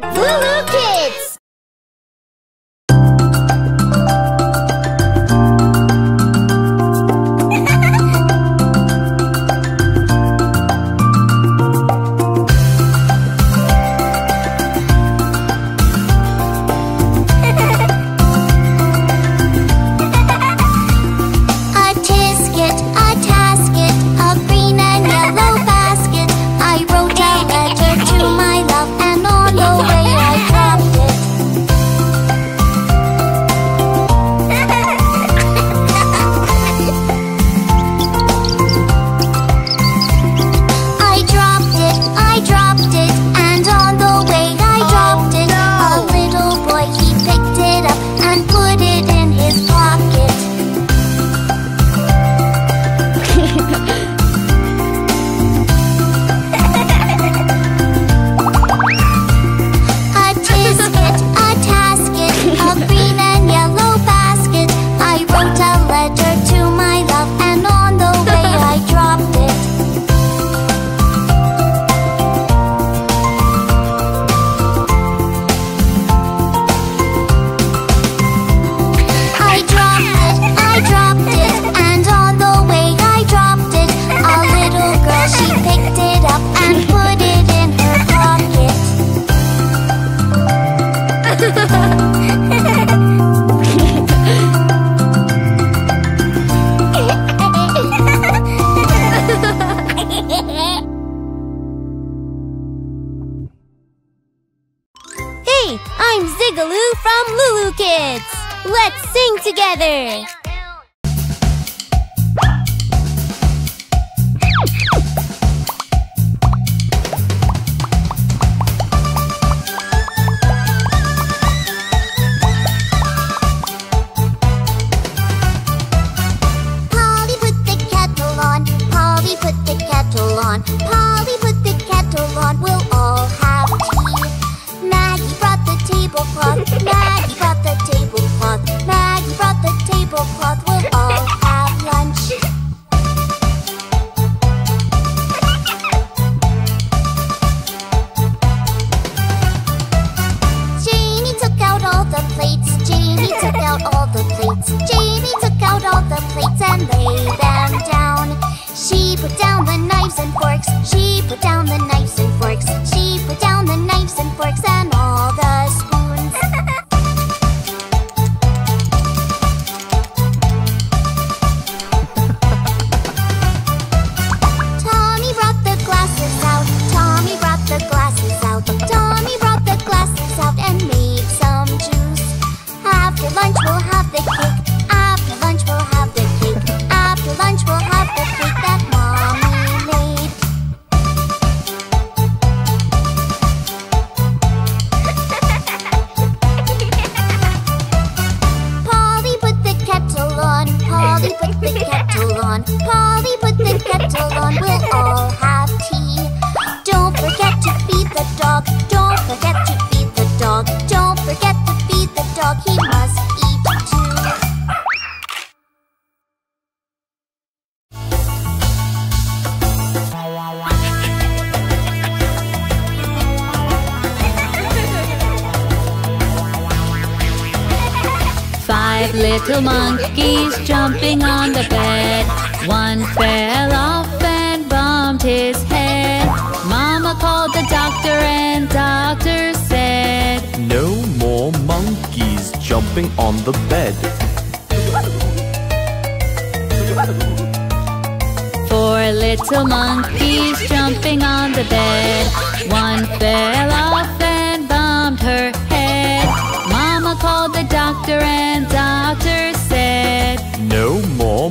LooLoo Kids! I'm Ziggaloo from LooLoo Kids. Let's sing together. Polly put the kettle on. Polly put the kettle on. Polly put the kettle on. We'll all have tea. Maggie brought the tablecloth. Maggie brought the tablecloth. We'll all have lunch. Jamie took out all the plates. Jamie took out all the plates. Jamie took out all the plates and laid them down. She put down the knives and forks. She put down the knives and forks. She put down the knives and forks and all the spoons. Five little monkeys jumping on the bed. One fell off and bumped his head. Mama called the doctor and doctor said, no more monkeys jumping on the bed. Four little monkeys jumping on the bed. One fell off and bumped her head. Mama called the doctor and doctor said, no more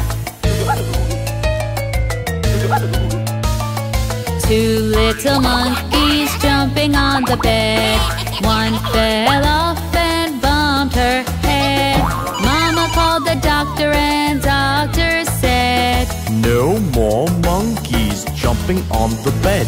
Two little monkeys jumping on the bed. One fell off and bumped her head. jumping on the bed.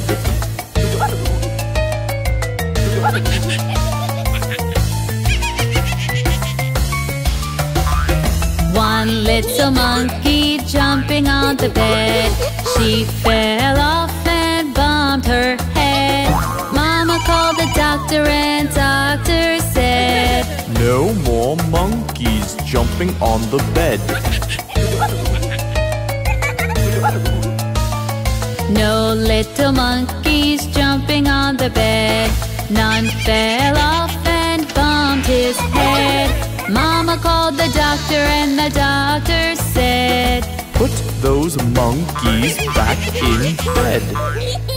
One little monkey jumping on the bed. She fell off and bumped her head. Mama called the doctor and doctor said, no more monkeys jumping on the bed. No little monkeys jumping on the bed. None fell off and bumped his head. Mama called the doctor and the doctor said, put those monkeys back in bed.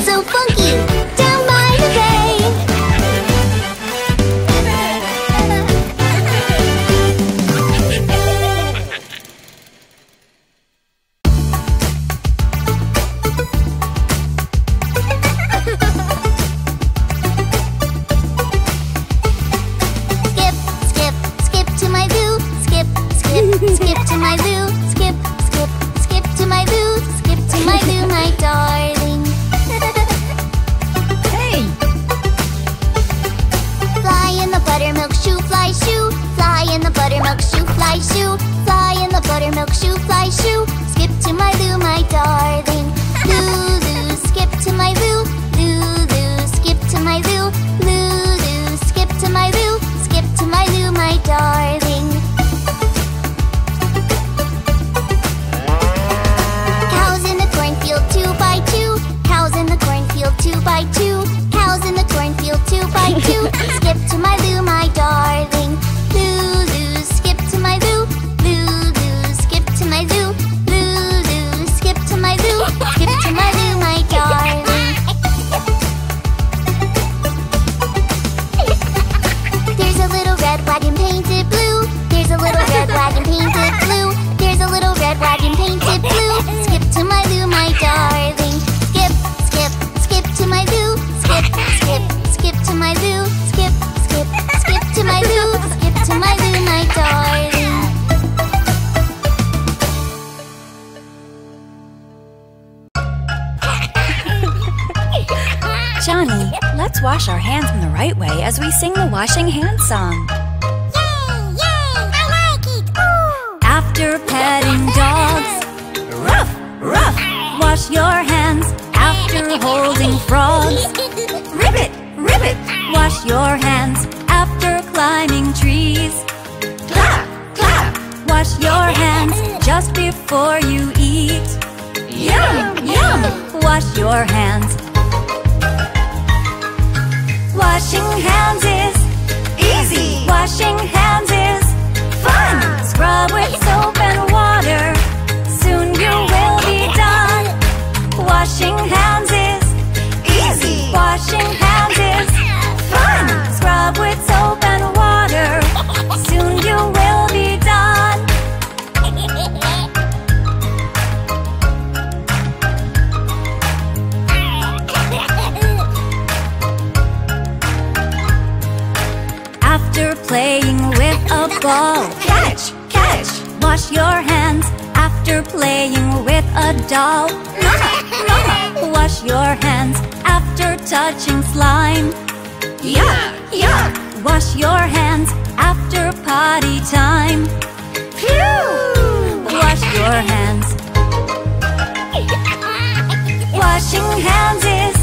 Milk shoe, fly shoe, fly in the buttermilk shoe, fly shoe. Skip to my loo, my darling. Let's wash our hands in the right way as we sing the washing hands song. Yay, yay, I like it, ooh! After petting dogs, ruff, ruff, wash your hands. After holding frogs, ribbit, ribbit, wash your hands. After climbing trees, clap, clap, wash your hands. Just before you eat, yum, yum, wash your hands. Washing hands is easy. Washing hands is fun. Scrub with soap and water. Soon you will be done. Washing hands is easy. Washing hands is fun. Scrub with soap and water. Soon you will be done. After playing with a ball, catch, catch, wash your hands. After playing with a doll, mama, mama, wash your hands. After touching slime, yuck, yuck, wash your hands. After potty time, phew, wash your hands. Washing hands is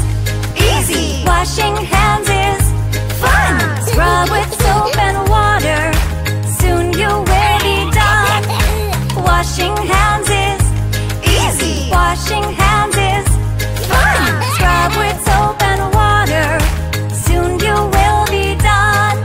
easy. Washing hands is fun. Scrub with soap and water. Soon you will be done. Washing hands is easy. Washing hands is fun. Scrub with soap and water. Soon you will be done.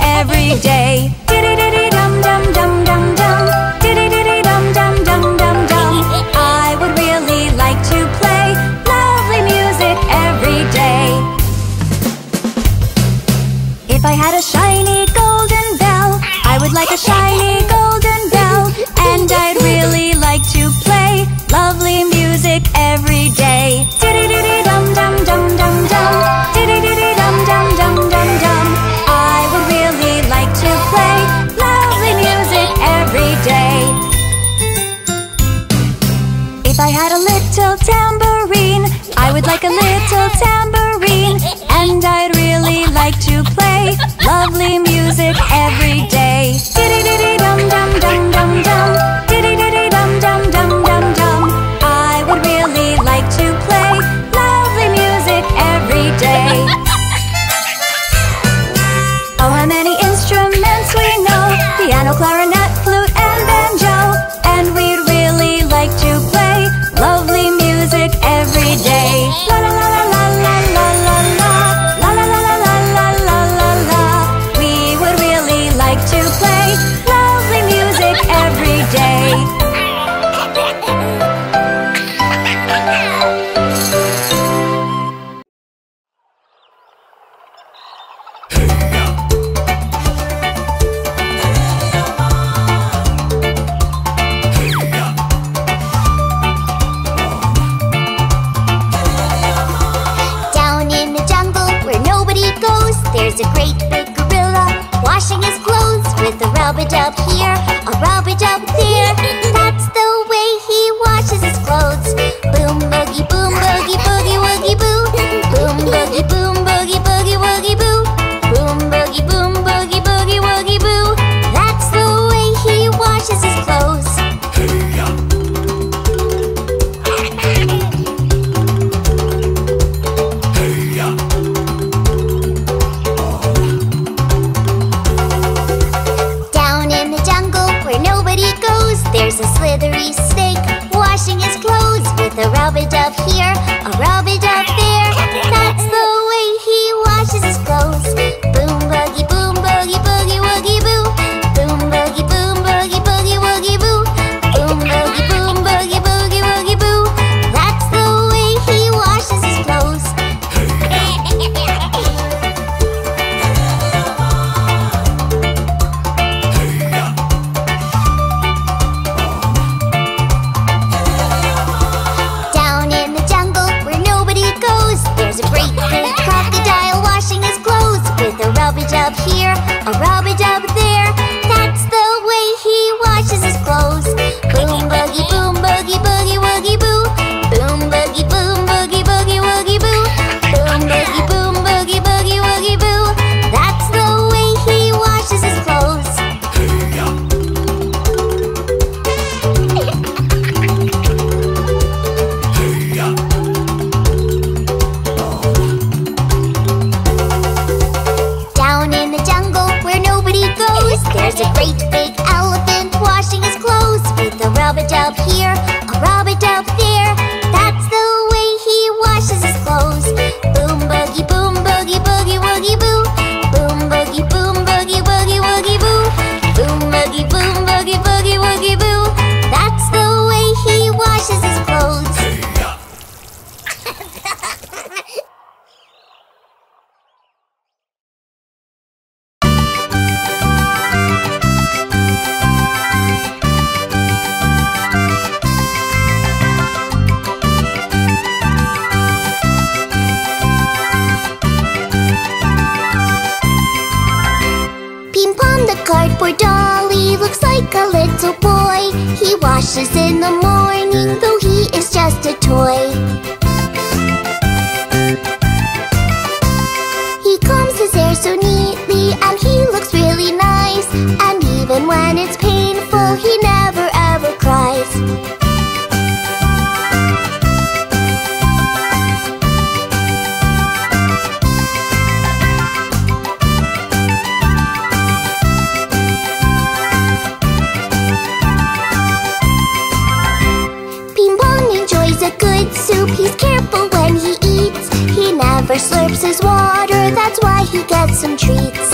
Every day. Slurps his water, that's why he gets some treats.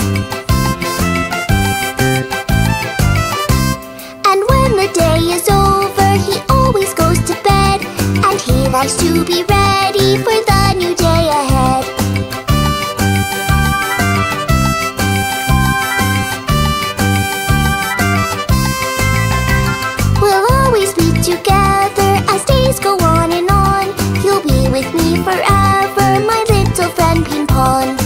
us to be ready for the new day ahead. We'll always be together as days go on and on. You'll be with me forever, my little friend Pimpon.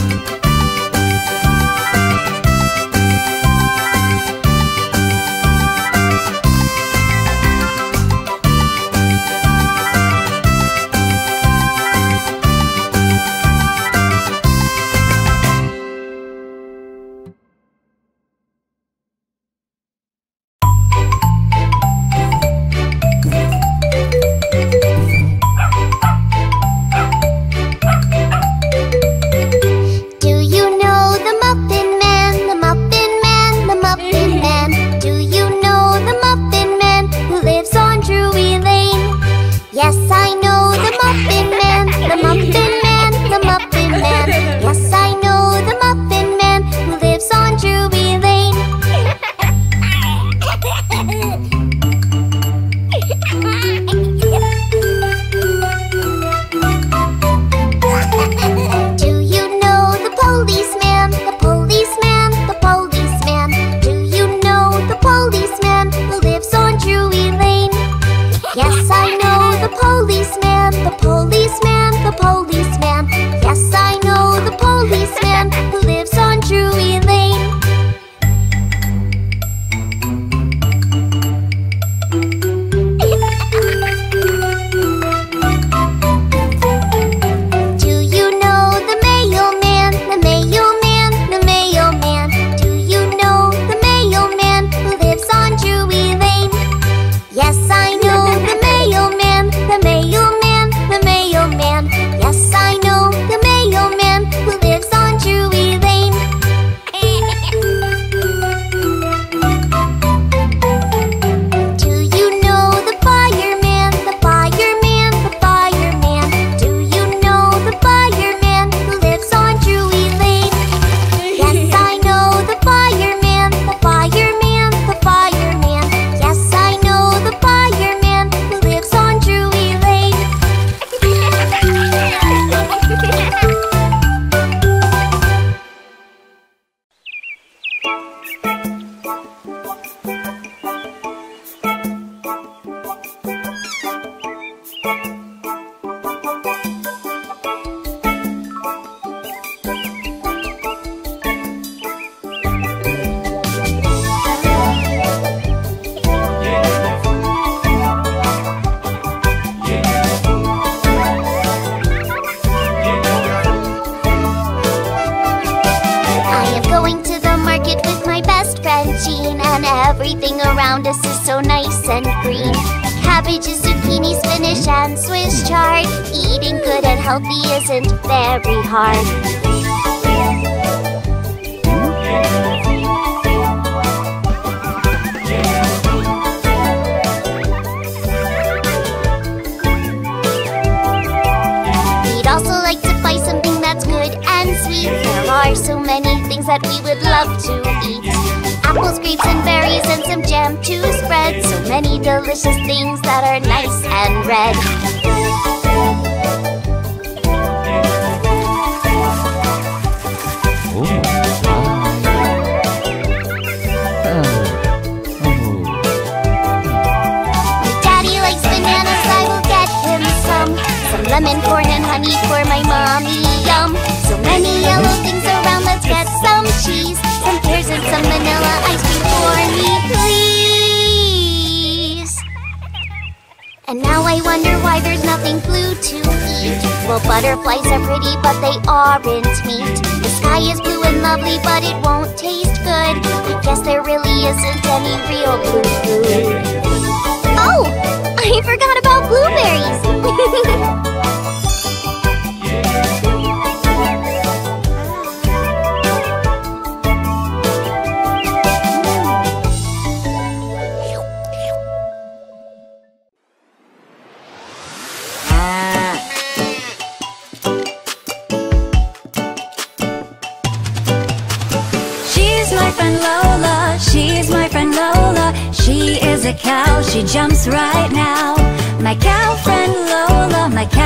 She is a cow, she jumps right now. My cow friend Lola, my cow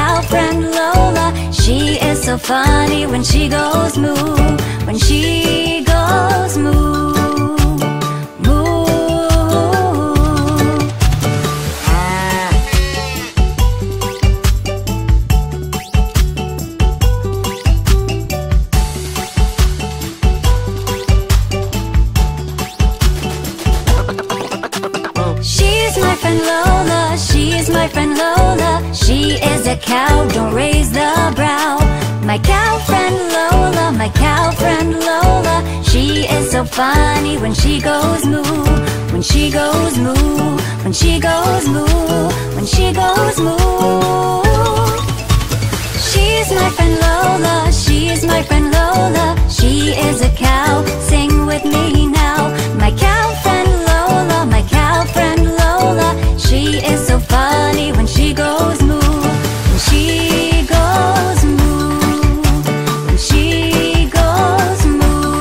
so funny when she goes moo, when she goes moo, moo. She's my friend Lola, she's my friend Lola. She is a cow, don't raise the brow. My cow friend Lola, my cow friend Lola. She is so funny when she goes moo, when she goes moo, when she goes moo, when she goes moo. She's my friend Lola, she's my friend Lola. She is a cow, sing with me now. My cow friend Lola, my cow friend Lola. She is so funny when she goes moo, when she goes moo, when she goes moo.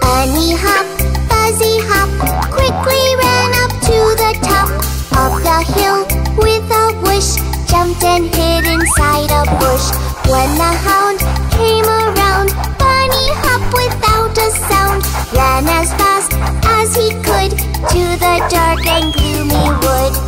Bunny hop, fuzzy hop, quickly ran up to the top of the hill with a wish. Jumped and hid inside a bush. When the hound came around, Bunny hopped without a sound. Ran as fast as he could to the dark and gloomy wood.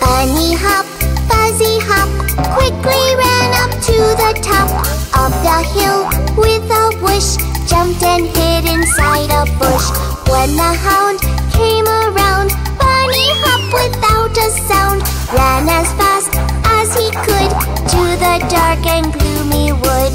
Bunny hop, fuzzy hop, quickly ran up to the top of the hill with a wish. Jumped and hid inside a bush. When the hound came around, Bunny hopped without a sound. Ran as fast as he could to the dark and gloomy wood.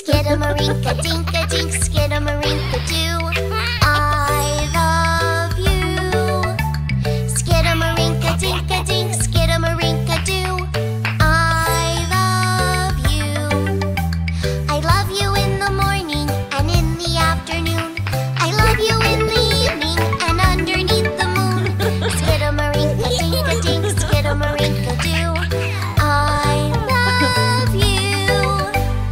Skidamarinka-dink-a-dink, skidamarinka-doo. I love you. Skidamarinka-dink-a-dink, skidamarinka-doo. I love you. I love you in the morning and in the afternoon. I love you in the evening and underneath the moon. Skidamarinka-dink-a-dink, skidamarinka-doo. I love you.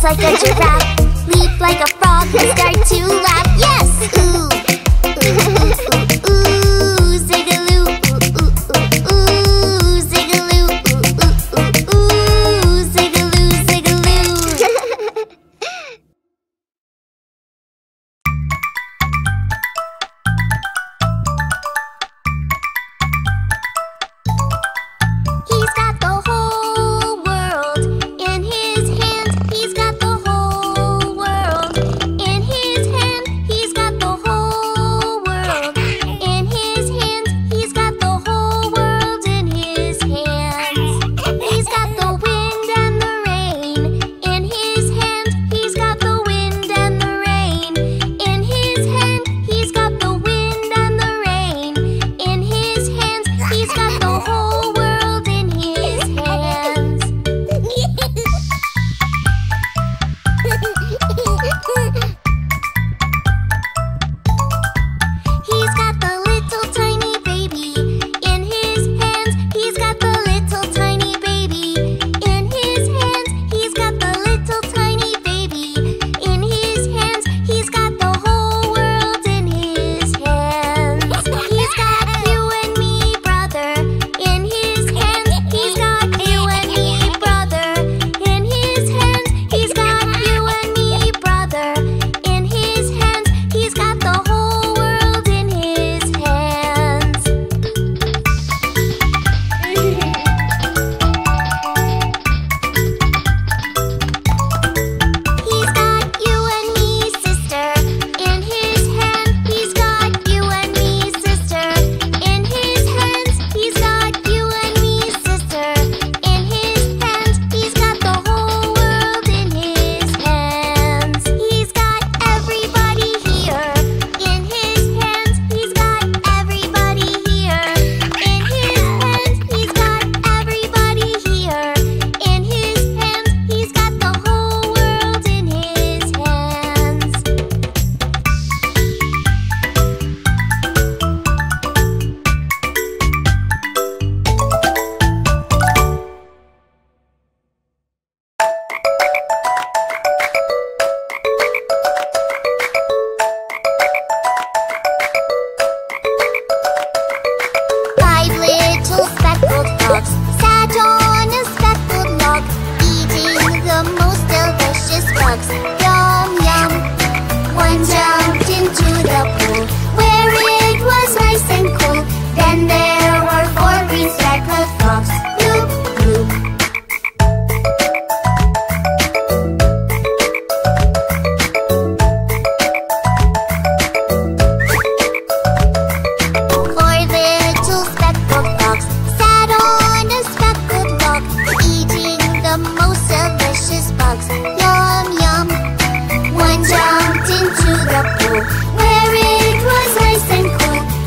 dance like a giraffe, leap like a frog, and start to laugh. Yes! Ooh, ooh, ooh, ooh, ooh, zig-a-loo, ooh, ooh, ooh, zig-a-loo, ooh, ooh, ooh, zig-a-loo, zig-a-loo. He's got the whole world in his hand. He's got the whole world in his hand. He's got the whole world in his hand. He's got the whole world in his hands. He's got the wind and the rain in his hand. He's got the wind and the rain in his hand. He's got the wind and the rain in his hands. He's got the whole world in his hands. He's got the little tiny baby in his hands. He's got the little tiny baby in his hands. He's got the little tiny baby in his hands. He's got the whole world in his hands. He's got you and me, brother, in his hands. He's got you and me, brother, in his hands. He's got you and me, brother, in his hands. He's got the whole world in his hands. He's got you and me, sister, in his hand. He's got you and me, sister, in his hands. He's got you and me, sister, in his hands. He's got the whole world in his hands. He's got everybody here in his hands. He's got everybody here in his hands. He's got everybody here in his hands. He's got the whole world in his hands. Five little speckled dogs sat on a speckled log, eating the most delicious bugs. Yum, yum. One jumped into the pool where it was nice and cool.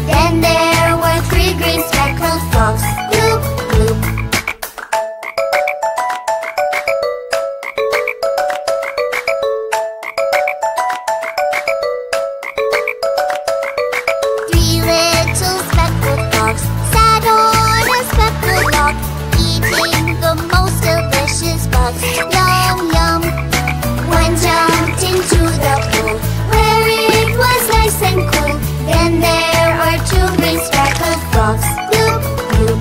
Then there were four green speckled frogs. Bloop, bloop. Four little speckled dogs sat on a speckled log, eating the most delicious bugs. Yum, yum. One jumped into the pool where it was nice and cool. Then there were three green speckled frogs. Bloop, bloop. Three little speckled dogs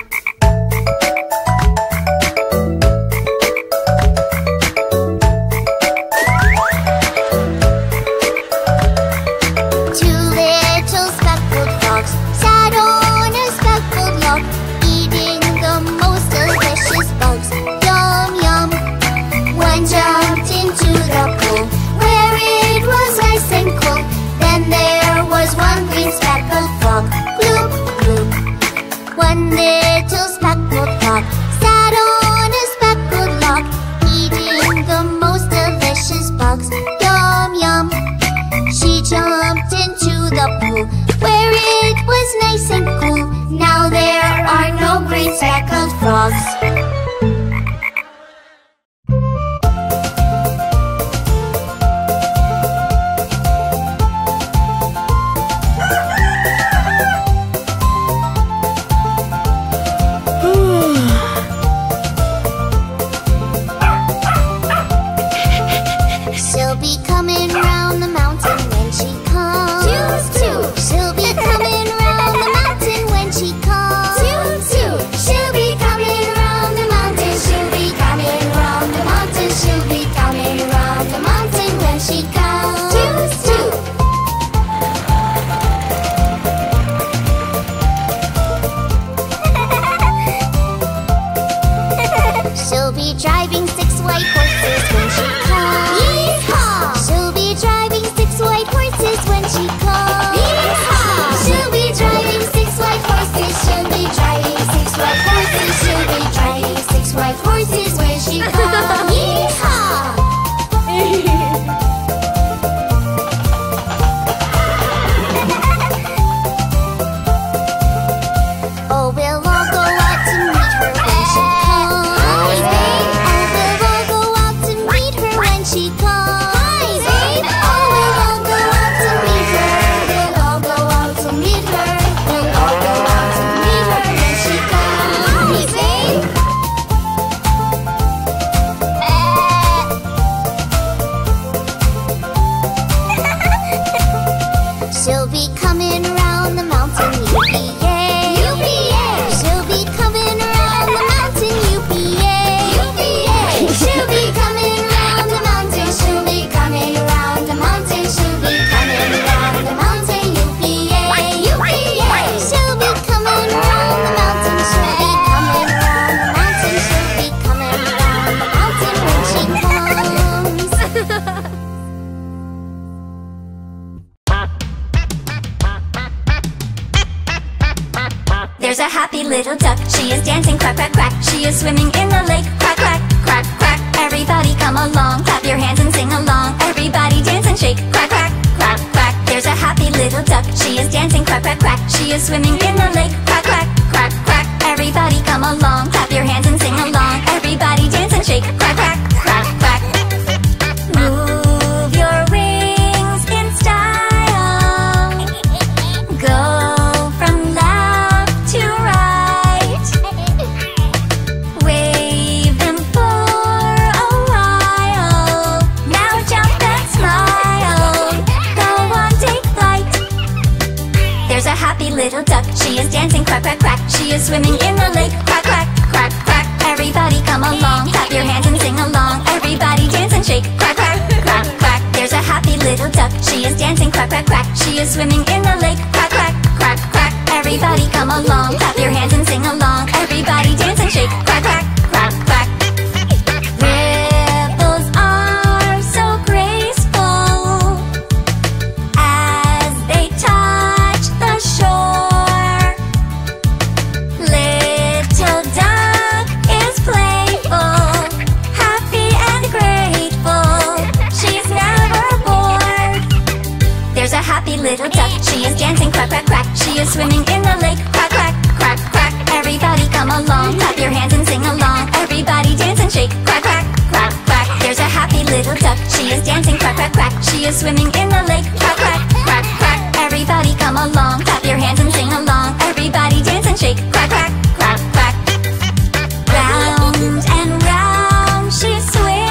sat on a speckled log, eating the most delicious bugs. Yum, yum. One jumped into the pool where it was nice and cool. Then there are two green speckled frogs. Bloop, bloop. Two little speckled frogs sat on a speckled log, eating the most delicious bugs. Yum, yum. One jumped into the pool where it was nice and cool. Then there was one green speckled frog. Bloop, bloop. One little speckled frog sat on a speckled log, eating the most delicious bugs. Yum, yum. She jumped into the pool where it was nice and cool. Now there are no green speckled frogs. white horses when she calls. Yee-haw! She'll be driving 6 white horses when she calls. Yee-haw! She'll be driving 6 white horses. She'll be driving 6 white horses. She'll be driving 6 white horses when she calls. Yee-haw! Little duck, she is dancing, quack, quack, quack. She is swimming in the lake, quack, quack, quack, quack. Everybody come along, clap your hands and sing along. Everybody dance and shake, quack, quack, quack, quack. There's a happy little duck, she is dancing, quack, quack, quack. She is swimming in the lake, quack, quack, quack, quack. Everybody come along, clap your hands and sing along. Everybody dance and shake, quack, quack, quack, quack. Move your wings in style. Go little duck, she is dancing, quack, quack, quack. She is swimming in the lake, quack, quack, quack, quack. Everybody come along, clap your hands and sing along. Everybody dance and shake, quack, quack, quack, quack. There's a happy little duck, she is dancing, quack, quack, quack. She is swimming in the lake, quack, quack, quack, quack. Everybody come along, clap your hands and sing along. Everybody dance and shake, quack, quack, quack, quack. Ripples are so graceful as they touch the shore. Little duck, she is dancing, quack, quack, quack. She is swimming in the lake, quack, quack, quack, quack. Everybody come along, clap your hands and sing along. Everybody dance and shake, quack, quack, quack, quack. There's a happy little duck, she is dancing, quack, quack, quack. She is swimming in the lake, quack, quack, quack, quack. Everybody come along, clap your hands and sing along. Everybody dance and shake, quack, quack, quack, quack. Round and round she swims.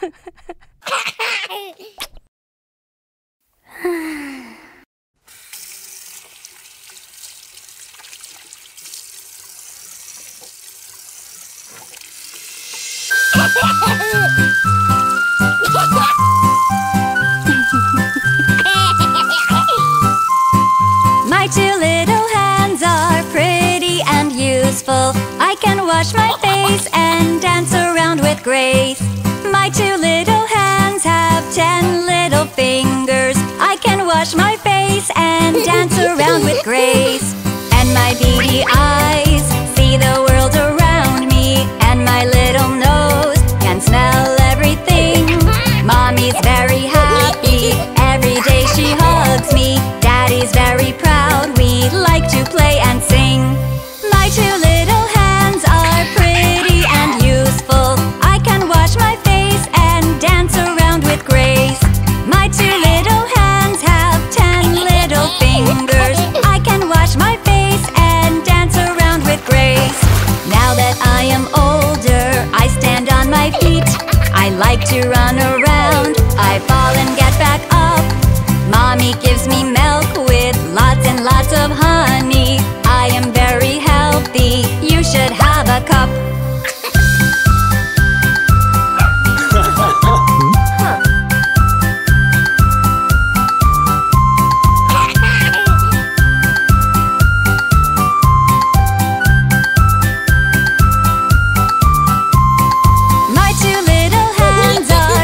My two little hands are pretty and useful. I can wash my face and dance around with grace. My two little hands have 10 little fingers. I can wash my face and dance around with grace. And my beady eyes see the world around me. And my little nose can smell everything. Mommy's very happy. Every day she hugs me. Daddy's very proud. We like to play and sing. My two little hands are pretty and useful. I can wash my face and dance around with grace. My two little hands have 10 little fingers. I can wash my face and dance around with grace. Now that I am older, I stand on my feet. I like to run around. I fall and get back up. Mommy gives me milk with lots and lots of honey. I am very healthy. You should have a cup. My two little hands are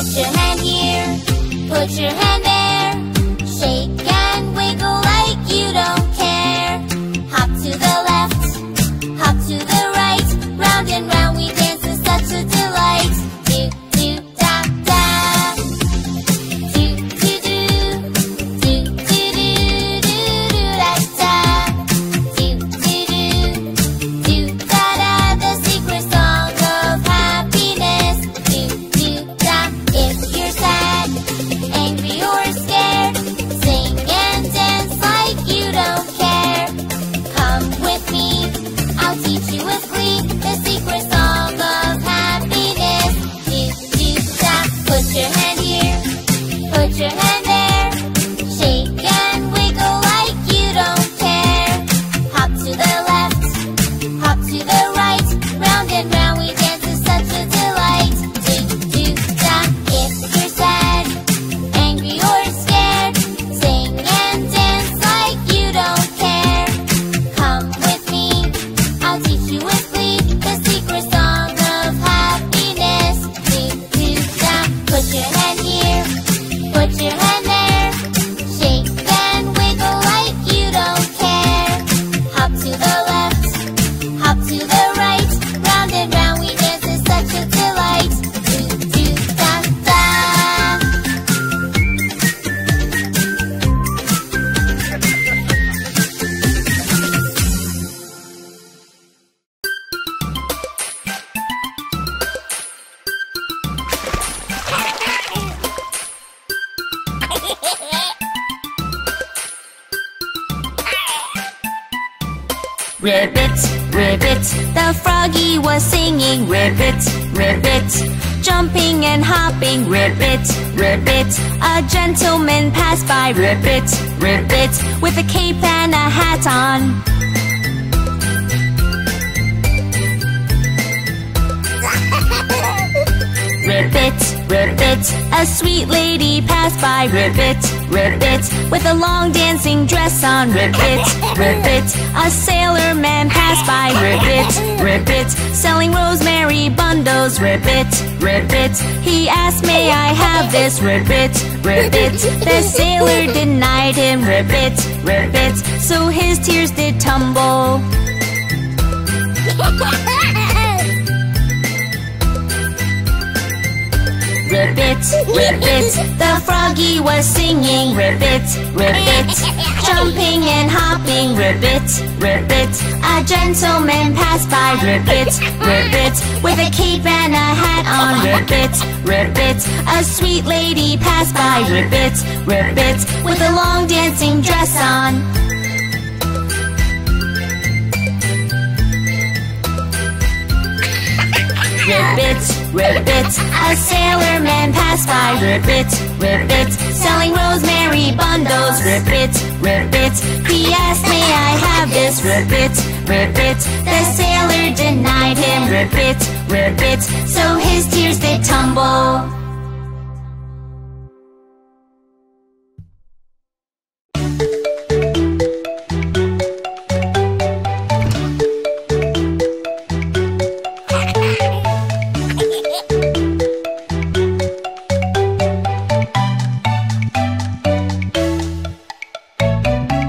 Put your hand here, put your hand there. Shake and wiggle like you don't care. Hop to the left, hop to the right. Round and round we dance, it's such a delight. Do, do, da, da. Do, do, do. Do, do, do, do, do, da, da. Do, do, do. Do, da, da. The secret song of happiness. Do, do, da. If you're sad, angry or scared, sing and dance like you don't care. Come with me, I'll teach you with glee the secret song of happiness. Do, do, da. Put your hand here, put your hand there. Shake and wiggle like you don't care. Hop to the left, hop to the right. Round and round we dance, it's such a delight. Do, do, da. If you're sad, angry or scared, sing and dance like you don't care. Come with me, I'll teach you with glee the secret song of happiness. Do, do, da. Put your hand here, put your hand there. Shake and wiggle like you don't care. Hop to the left, hop to the right. Round and round we dance, it's such a delight. Do, do, da, da. Ribbit, ribbit, the froggy was singing. Ribbit, ribbit, jumping and hopping. Ribbit, ribbit, a gentleman passed by. Ribbit, ribbit, with a cape and a hat on. Ribbit, ribbit, a sweet lady passed by. Ribbit, ribbit, with a long dancing dress on. Ribbit, ribbit, a sailor man passed by. Ribbit, ribbit, selling rosemary bundles. Ribbit, ribbit, he asked, may I have this? Ribbit, ribbit, the sailor denied him. Ribbit, ribbit, so his tears did tumble. Ribbit, ribbit, the froggy was singing. Ribbit, ribbit, jumping and hopping. Ribbit, ribbit, a gentleman passed by. Ribbit, ribbit, with a cape and a hat on. Ribbit, ribbit, a sweet lady passed by. Ribbit, ribbit, with a long dancing dress on. Ribbit, ribbit, a sailor man passed by. Ribbit, ribbit, selling rosemary bundles. Ribbit, ribbit, he asked, may I have this? Ribbit, ribbit, the sailor denied him. Ribbit, ribbit, so his tears did tumble.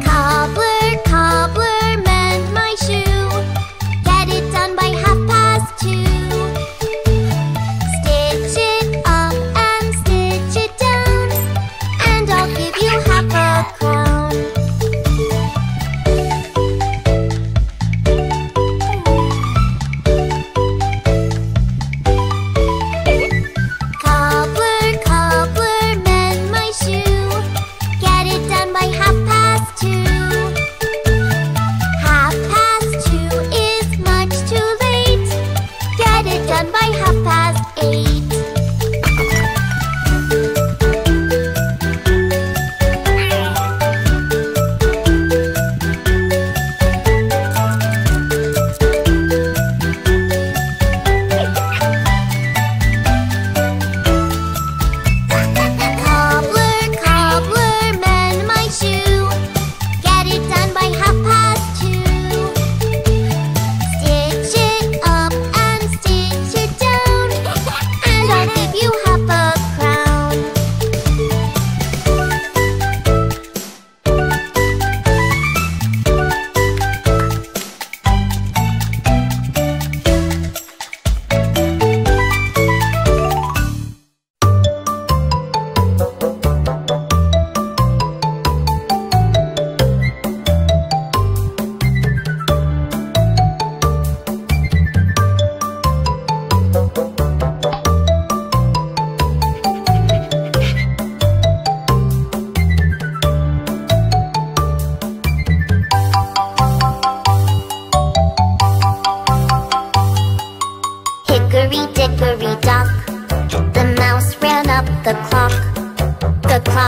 Cobbler, cobbler, mend my shoe. Get it done by 2:30. Stitch it up and stitch it down, and I'll give you 50 crowns. Cobbler, cobbler, mend my shoe. Get it done by 2:30. 2:30 is much too late. Get it done by 8:30. Cobbler, cobbler, mend my shoe. Get it done by 2:30. Stitch it up and stitch it down, and I'll give you 50 crowns.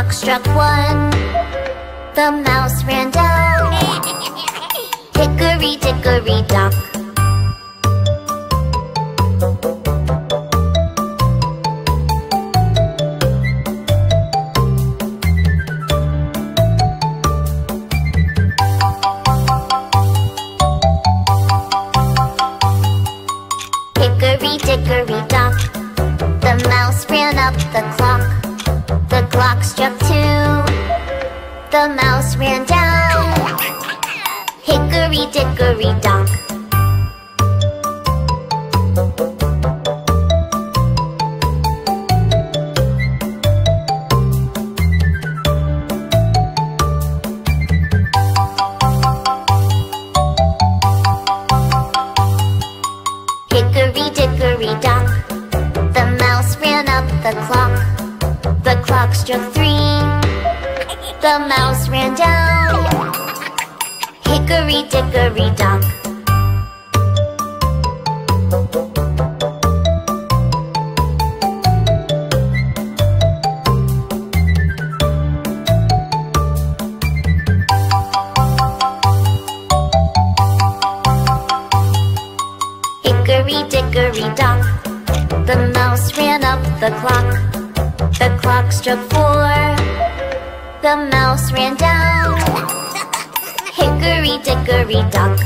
clock struck one, the mouse ran down. Hickory dickory dock. Hickory dickory dock, the mouse ran up the clock. The clock struck two, the mouse ran down. Hickory dickory dock. Hickory dickory dock, the mouse ran up the clock. The clock struck three, the mouse ran down. Hickory dickory dock. Hickory dickory dock, the mouse ran up the clock. The clock struck four, the mouse ran down. Hickory dickory dock.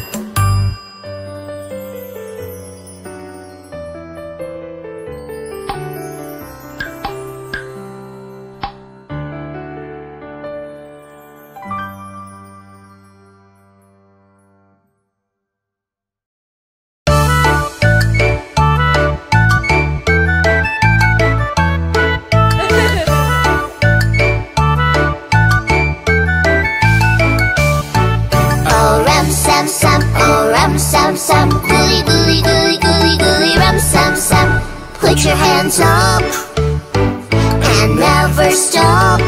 Sam, gooey, gooey, gooey, gooey, gooey, rum, Sam, Sam. Put your hands up and never stop.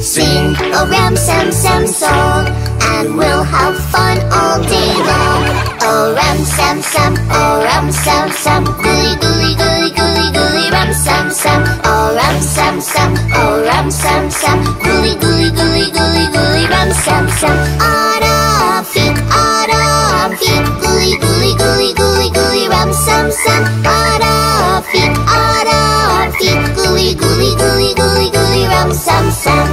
Sing a rum, Sam, Sam song, and we'll have fun all day long. Oh, rum, Sam, Sam, oh, rum, Sam, Sam. Gooey, gooey, gooey, gooey, gooey, rum, Sam, Sam. Oh, rum, Sam, Sam, oh, rum, Sam, Sam. Gooey, gooey, gooey, gooey, gooey, rum, Sam, Sam. Ara, fig, ara. Gooey, gooey, gooey, gooey, gooey, rum, Sam, Sam. Ara-fig, ara-fig. Gooey, gooey, gooey, gooey, gooey, rum, Sam, Sam.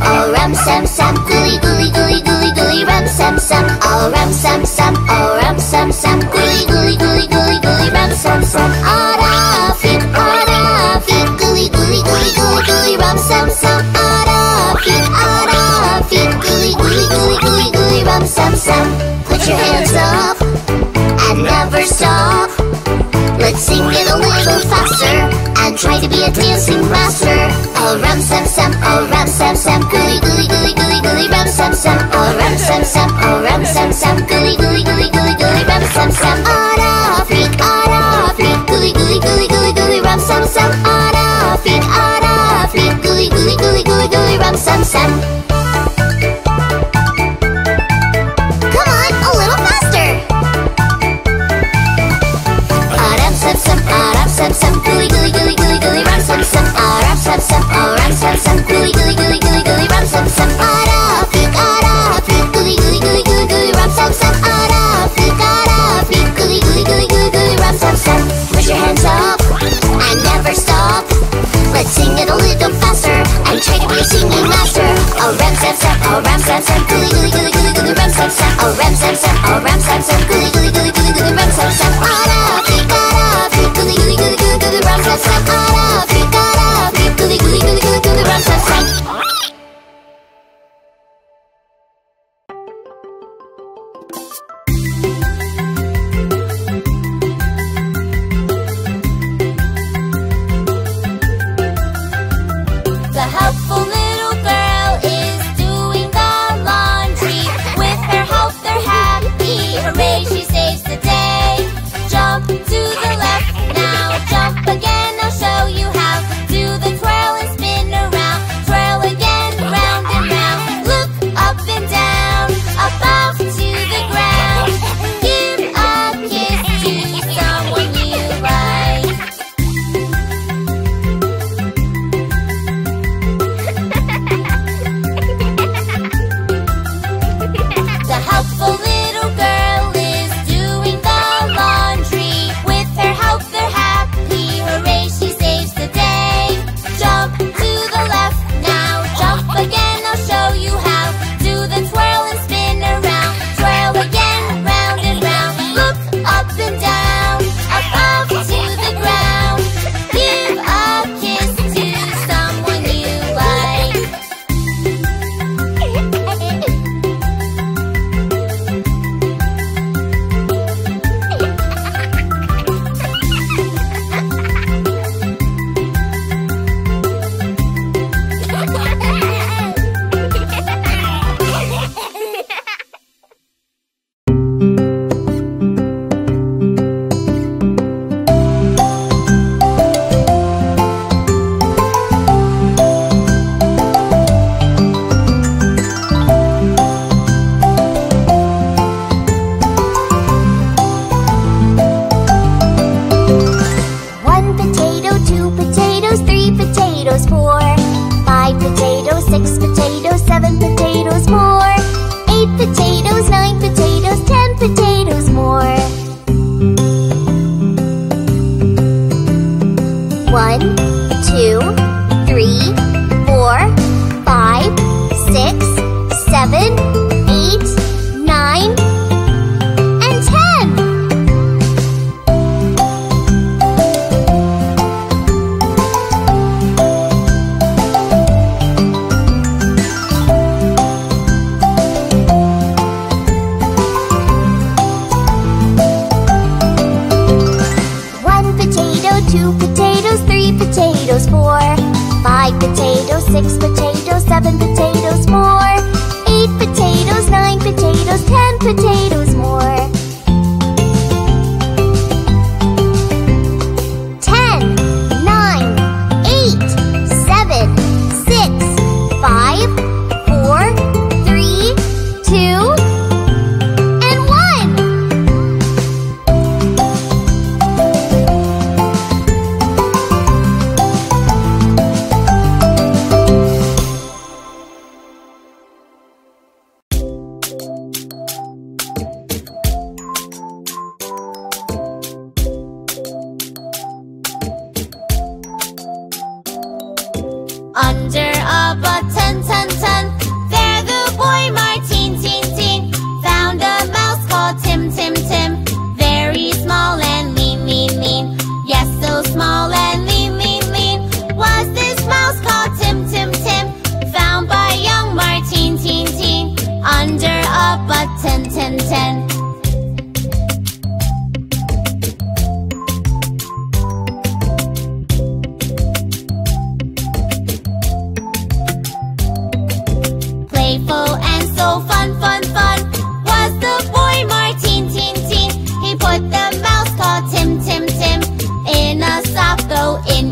Oh, rum, Sam, Sam, gooey, gooey, gooey, gooey, gooey, rum, Sam, Sam. Oh, rum, Sam, Sam, oh, rum, Sam, Sam. Gooey, gooey, gooey, gooey, gooey, rum, Sam, Sam. Ara-fig, gooey, gooey, gooey, gooey, gooey, rum, Sam, Sam. Ara-fig, gooey, gooey, gooey, gooey, gooey, rum, Sam, Sam. Put your hands up and never stop. Let's sing it a little faster and try to be a dancing master. Oh, rum, Sam, Sam, oh, rum, Sam, Sam. Gooey, gooey, gooey, gooey, gooey, rum, Sam, Sam. Oh, rum, Sam, Sam, oh, rum, Sam, Sam. Gooey, gooey, gooey, gooey, gooey, rum, Sam, Sam. Ara-fig, gooey, gooey, gooey, gooey, gooey, rum, Sam, Sam. Ara-fig, gooey, gooey, gooey, gooey, gooey, rum, Sam, Sam. Come on, a little faster. Oh, rum, Sam, Sam, oh, rum, Sam, Sam. Gooey, gooey, gooey, gooey, gooey, rum, Sam, Sam. Ram Sam, oh Ram Sam Sam, gooey gooey gooey gooey gooey, Ram Sam Sam. Ara-fig, gooey gooey gooey gooey gooey, Ram Sam Sam. Ara-fig, gooey gooey gooey gooey gooey, Ram Sam Sam. Put your hands up and never stop. Let's sing it a little faster and try to be a singing master. Oh Ram Sam Sam, oh Ram Sam Sam, gooey gooey gooey gooey gooey, Ram Sam Sam. Oh Ram Sam Sam, oh Ram Sam Sam, gooey gooey gooey gooey gooey, Ram Sam Sam. Ara-fig, gooey gooey gooey gooey gooey, Ram Sam Sam. Ara-fig, ara-fig, gooey gooey gooey gooey gooey, Ram Sam Sam. 7 potatoes more, 8 potatoes, 9 potatoes, 10 potatoes more. 1, 2, 3, 4, 5, 6, 7, 8, 9, and 10. In